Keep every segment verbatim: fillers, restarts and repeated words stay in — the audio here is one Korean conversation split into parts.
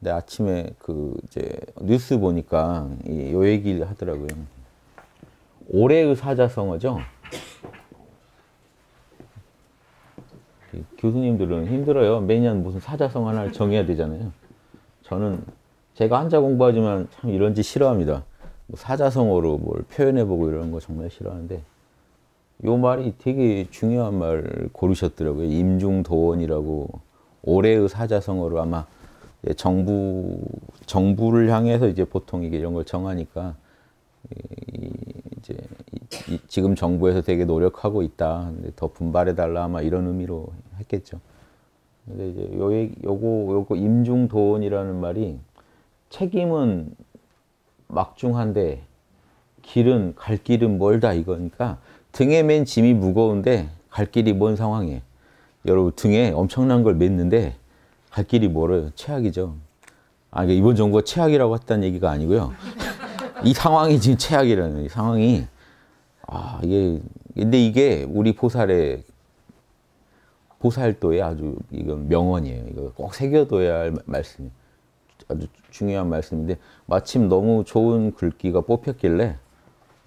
네, 아침에 그 이제 뉴스 보니까 이 요 얘기를 하더라고요. 올해의 사자성어죠. 교수님들은 힘들어요. 매년 무슨 사자성어 하나를 정해야 되잖아요. 저는 제가 한자 공부하지만 참 이런 짓 싫어합니다. 뭐 사자성어로 뭘 표현해보고 이런 거 정말 싫어하는데 요 말이 되게 중요한 말 고르셨더라고요. 임중도원이라고 올해의 사자성어로 아마 정부, 정부를 향해서 이제 보통 이게 이런 걸 정하니까, 이제, 이, 이, 지금 정부에서 되게 노력하고 있다. 더 분발해달라. 아마 이런 의미로 했겠죠. 근데 이제 요, 요거, 요거 임중도원이라는 말이 책임은 막중한데, 길은, 갈 길은 멀다 이거니까 등에 맨 짐이 무거운데 갈 길이 먼 상황에. 여러분, 등에 엄청난 걸 맸는데, 갈 길이 멀어요. 최악이죠. 아, 그러니까 이번 정부가 최악이라고 했다는 얘기가 아니고요. 이 상황이 지금 최악이라는, 이 상황이. 아, 이게, 근데 이게 우리 보살의, 보살도의 아주, 이건 명언이에요. 이거 꼭 새겨둬야 할 말씀이에요. 아주 중요한 말씀인데, 마침 너무 좋은 글귀가 뽑혔길래,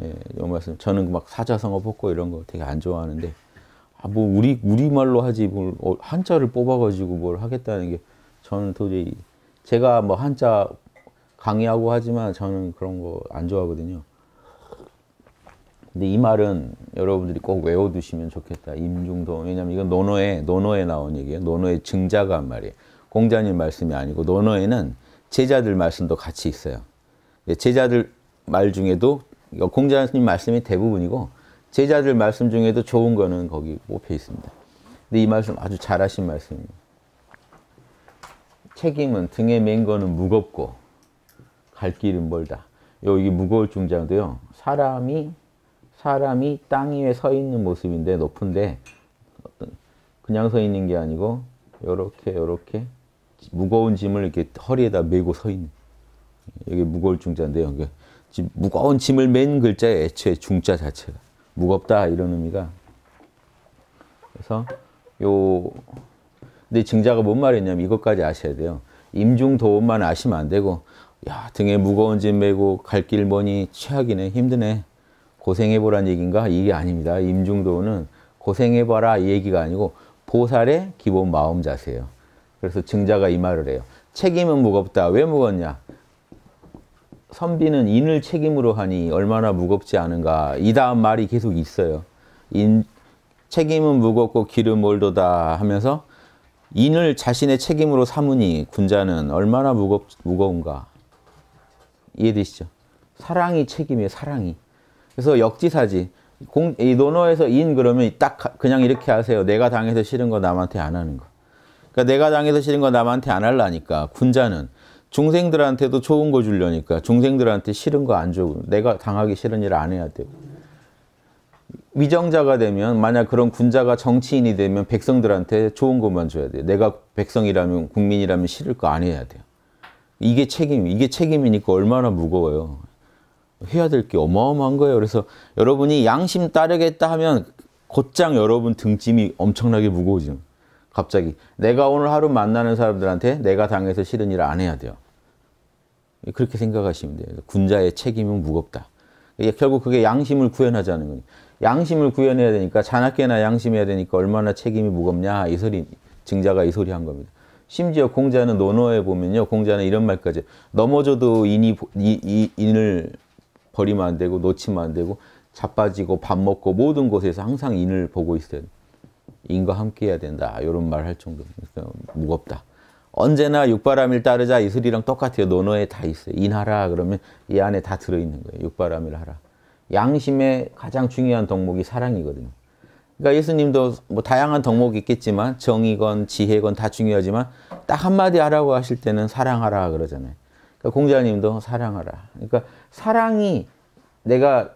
예, 이 말씀. 저는 막 사자성어 뽑고 이런 거 되게 안 좋아하는데, 아, 뭐, 우리, 우리말로 하지, 뭘, 한자를 뽑아가지고 뭘 하겠다는 게, 저는 도저히, 제가 뭐 한자 강의하고 하지만 저는 그런 거 안 좋아하거든요. 근데 이 말은 여러분들이 꼭 외워두시면 좋겠다. 임중도원. 왜냐면 이건 논어에, 논어에 나온 얘기예요. 논어에 증자가 한 말이에요. 공자님 말씀이 아니고, 논어에는 제자들 말씀도 같이 있어요. 제자들 말 중에도, 공자님 말씀이 대부분이고, 제자들 말씀 중에도 좋은 거는 거기 뽑혀 있습니다. 근데 이 말씀 아주 잘하신 말씀입니다. 책임은 등에 맨 거는 무겁고 갈 길은 멀다. 여기 무거울 중자인데요. 사람이 사람이 땅 위에 서 있는 모습인데 높은데 어떤 그냥 서 있는 게 아니고 요렇게 요렇게 무거운 짐을 이렇게 허리에다 메고 서 있는. 여기 무거울 중자인데요. 무거운 짐을 맨 글자의 애초에 중자 자체가 무겁다 이런 의미가. 그래서 요 근데 증자가 뭔 말했냐면 이것까지 아셔야 돼요. 임중도원만 아시면 안 되고, 야, 등에 무거운 짐 메고 갈 길 뭐니 최악이네, 힘드네, 고생해보란 얘기인가? 이게 아닙니다. 임중도원은 고생해봐라 이 얘기가 아니고 보살의 기본 마음 자세예요. 그래서 증자가 이 말을 해요. 책임은 무겁다. 왜 무겁냐? 선비는 인을 책임으로 하니 얼마나 무겁지 않은가. 이 다음 말이 계속 있어요. 인, 책임은 무겁고 길은 멀도다 하면서 인을 자신의 책임으로 삼으니 군자는 얼마나 무겁, 무거운가. 이해되시죠? 사랑이 책임이에요. 사랑이. 그래서 역지사지. 공, 이 논어에서 인 그러면 딱 그냥 이렇게 하세요. 내가 당해서 싫은 거 남한테 안 하는 거. 그러니까 내가 당해서 싫은 거 남한테 안 하려니까 군자는 중생들한테도 좋은 거 주려니까 중생들한테 싫은 거 안 주고 내가 당하기 싫은 일 안 해야 되고, 위정자가 되면 만약 그런 군자가 정치인이 되면 백성들한테 좋은 것만 줘야 돼요. 내가 백성이라면 국민이라면 싫을 거 안 해야 돼요. 이게 책임, 이게 책임이니까 얼마나 무거워요. 해야 될 게 어마어마한 거예요. 그래서 여러분이 양심 따르겠다 하면 곧장 여러분 등짐이 엄청나게 무거워지는 거예요. 갑자기 내가 오늘 하루 만나는 사람들한테 내가 당해서 싫은 일 안 해야 돼요. 그렇게 생각하시면 돼요. 군자의 책임은 무겁다. 결국 그게 양심을 구현하자는 거예요. 양심을 구현해야 되니까, 자나깨나 양심해야 되니까 얼마나 책임이 무겁냐, 이 소리, 증자가 이 소리 한 겁니다. 심지어 공자는 논어에 보면요, 공자는 이런 말까지, 넘어져도 인이, 이, 이, 인을 버리면 안 되고 놓치면 안 되고, 자빠지고 밥 먹고 모든 곳에서 항상 인을 보고 있어야 돼요. 인과 함께 해야 된다. 이런 말 할 정도니까 무겁다. 언제나 육바라밀 따르자 이 소리랑 똑같아요. 논어에 다 있어요. 인하라 그러면 이 안에 다 들어있는 거예요. 육바라밀 하라. 양심의 가장 중요한 덕목이 사랑이거든요. 그러니까 예수님도 뭐 다양한 덕목이 있겠지만 정의건 지혜건 다 중요하지만 딱 한마디 하라고 하실 때는 사랑하라 그러잖아요. 그러니까 공자님도 사랑하라. 그러니까 사랑이 내가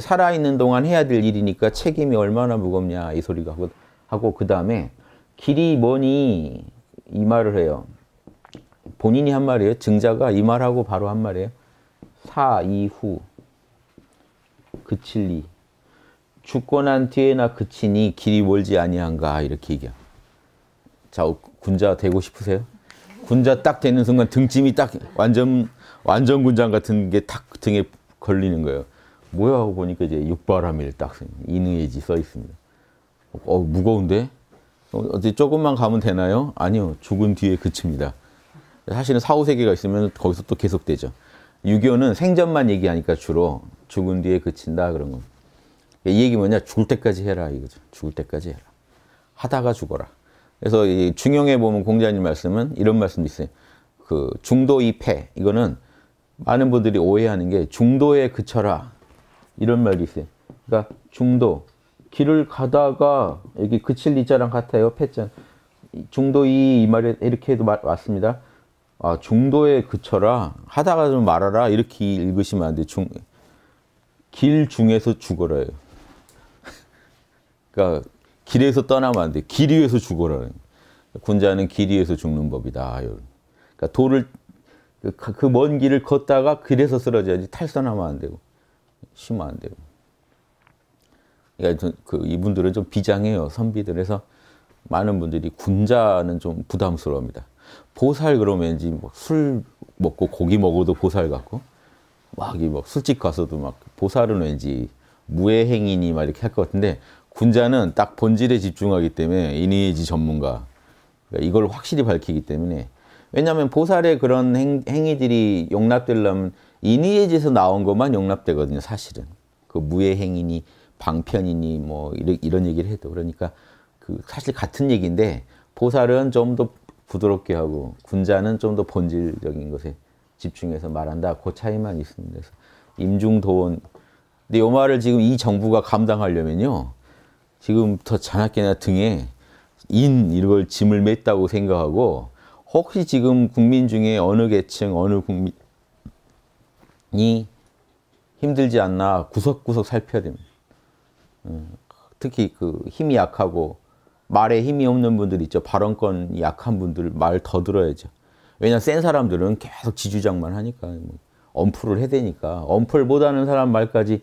살아있는 동안 해야 될 일이니까 책임이 얼마나 무겁냐 이 소리가 하고, 하고 그 다음에 길이 뭐니 이 말을 해요. 본인이 한 말이에요. 증자가 이 말하고 바로 한 말이에요. 사, 이후, 그칠리. 죽고 난 뒤에나 그치니 길이 멀지 아니한가 이렇게 얘기해요. 자, 군자 되고 싶으세요? 군자 딱 되는 순간 등짐이 딱 완전 완전 군장 같은 게 탁 등에 걸리는 거예요. 뭐야 하고 보니까 이제 육바라밀 딱 인의예지 써 있습니다. 어, 무거운데? 어디 조금만 가면 되나요? 아니요. 죽은 뒤에 그칩니다. 사실은 사후세계가 있으면 거기서 또 계속되죠. 유교는 생전만 얘기하니까 주로 죽은 뒤에 그친다 그런 겁니다. 이 얘기 뭐냐? 죽을 때까지 해라 이거죠. 죽을 때까지 해라. 하다가 죽어라. 그래서 이 중용에 보면 공자님 말씀은 이런 말씀도 있어요. 그 중도이폐, 이거는 많은 분들이 오해하는 게 중도에 그쳐라 이런 말이 있어요. 그러니까 중도, 길을 가다가 여기 그칠 이자랑 같아요. 패자 중도이 이 말에 이렇게 해도 말, 맞습니다. 아, 중도에 그쳐라, 하다가 좀 말아라 이렇게 읽으시면 안 돼. 중, 길 중에서 죽어라요. 그러니까 길에서 떠나면 안 돼. 길 위에서 죽어라. 군자는 길 위에서 죽는 법이다. 그러니까 도를 그 먼 길을 걷다가 길에서 쓰러져야지 탈선하면 안 되고 쉬면 안 되고. 그러니까 그 이분들은 좀 비장해요, 선비들. 그래서 많은 분들이 군자는 좀 부담스러워합니다. 보살 그러면 왠지 막 술 먹고 고기 먹어도 보살 같고, 막 이 막 술집 가서도 막 보살은 왠지 무예행인이 막 이렇게 할 것 같은데, 군자는 딱 본질에 집중하기 때문에 인의예지 전문가, 그러니까 이걸 확실히 밝히기 때문에. 왜냐하면 보살의 그런 행, 행위들이 용납되려면 인의예지에서 나온 것만 용납되거든요. 사실은 그 무예행이니 방편이니 뭐 이런, 이런 얘기를 해도. 그러니까 그 사실 같은 얘기인데 보살은 좀 더 부드럽게 하고 군자는 좀 더 본질적인 것에 집중해서 말한다. 그 차이만 있습니다. 그래서 임중도원. 근데 이 말을 지금 이 정부가 감당하려면요, 지금부터 자나깨나 등에 인 이걸 짐을 맸다고 생각하고, 혹시 지금 국민 중에 어느 계층, 어느 국민이 힘들지 않나 구석구석 살펴야 됩니다. 특히 그 힘이 약하고 말에 힘이 없는 분들 있죠. 발언권이 약한 분들 말 더 들어야죠. 왜냐하면 센 사람들은 계속 지주장만 하니까, 뭐 언풀을 해대니까. 언풀 못하는 사람 말까지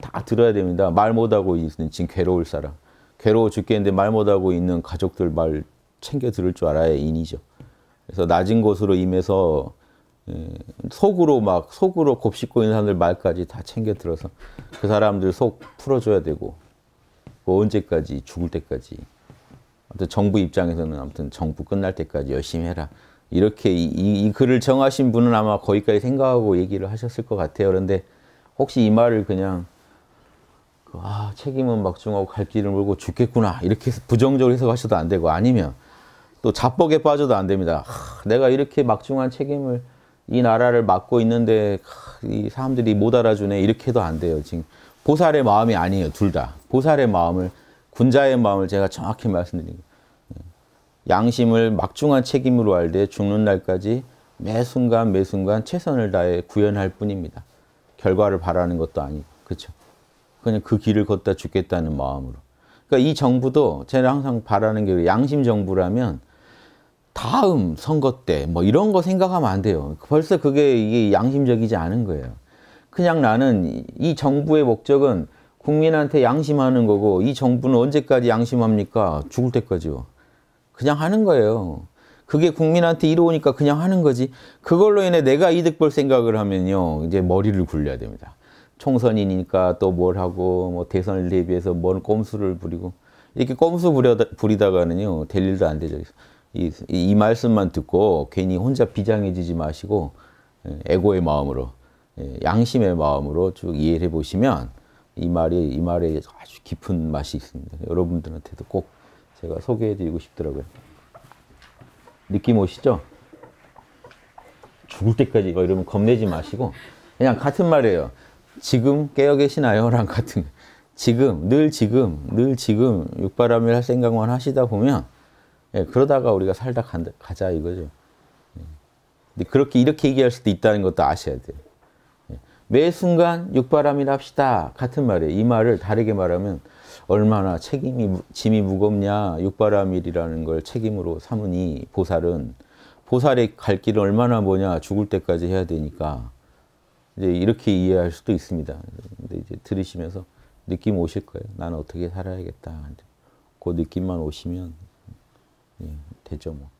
다 들어야 됩니다. 말 못하고 있는 지금 괴로울 사람, 괴로워 죽겠는데 말 못하고 있는 가족들 말 챙겨 들을 줄 알아야 인이죠. 그래서 낮은 곳으로 임해서 속으로 막 속으로 곱씹고 있는 사람들 말까지 다 챙겨 들어서 그 사람들 속 풀어줘야 되고, 뭐 언제까지? 죽을 때까지. 아무튼 정부 입장에서는 아무튼 정부 끝날 때까지 열심히 해라. 이렇게 이, 이, 이 글을 정하신 분은 아마 거기까지 생각하고 얘기를 하셨을 것 같아요. 그런데 혹시 이 말을 그냥 아, 책임은 막중하고 갈 길을 모르고 죽겠구나 이렇게 부정적으로 해석하셔도 안 되고, 아니면 또 자뻑에 빠져도 안 됩니다. 하, 내가 이렇게 막중한 책임을 이 나라를 맡고 있는데 하, 이 사람들이 못 알아주네 이렇게 해도 안 돼요. 지금 보살의 마음이 아니에요. 둘 다 보살의 마음을, 군자의 마음을 제가 정확히 말씀드린 거예요. 양심을 막중한 책임으로 알되 죽는 날까지 매 순간 매 순간 최선을 다해 구현할 뿐입니다. 결과를 바라는 것도 아니고, 그렇죠? 그냥 그 길을 걷다 죽겠다는 마음으로. 그러니까 이 정부도 제가 항상 바라는 게, 양심 정부라면 다음 선거 때 뭐 이런 거 생각하면 안 돼요. 벌써 그게 이게 양심적이지 않은 거예요. 그냥 나는 이 정부의 목적은 국민한테 양심하는 거고, 이 정부는 언제까지 양심합니까? 죽을 때까지요. 그냥 하는 거예요. 그게 국민한테 이로우니까 그냥 하는 거지. 그걸로 인해 내가 이득 볼 생각을 하면요, 이제 머리를 굴려야 됩니다. 총선이니까 또 뭘 하고, 뭐 대선을 대비해서 뭔 꼼수를 부리고, 이렇게 꼼수 부려다, 부리다가는요 될 일도 안 되죠. 이, 이, 이 말씀만 듣고 괜히 혼자 비장해지지 마시고 에고의 마음으로, 양심의 마음으로 쭉 이해를 해보시면 이 말이, 이 말에 아주 깊은 맛이 있습니다. 여러분들한테도 꼭 제가 소개해드리고 싶더라고요. 느낌 오시죠? 죽을 때까지 이러면 겁내지 마시고 그냥 같은 말이에요. 지금 깨어 계시나요? 랑 같은. 지금, 늘 지금, 늘 지금 육바라밀 할 생각만 하시다 보면, 예, 그러다가 우리가 살다 간다, 가자 이거죠. 예. 근데 그렇게 이렇게 얘기할 수도 있다는 것도 아셔야 돼요. 예. 매 순간 육바라밀 합시다. 같은 말이에요. 이 말을 다르게 말하면 얼마나 책임이, 짐이 무겁냐. 육바라밀이라는 걸 책임으로 삼으니 보살은, 보살의 갈 길은 얼마나 뭐냐. 죽을 때까지 해야 되니까. 이제 이렇게 이해할 수도 있습니다. 근데 이제 들으시면서 느낌 오실 거예요. 나는 어떻게 살아야겠다. 그 느낌만 오시면, 예, 되죠 뭐.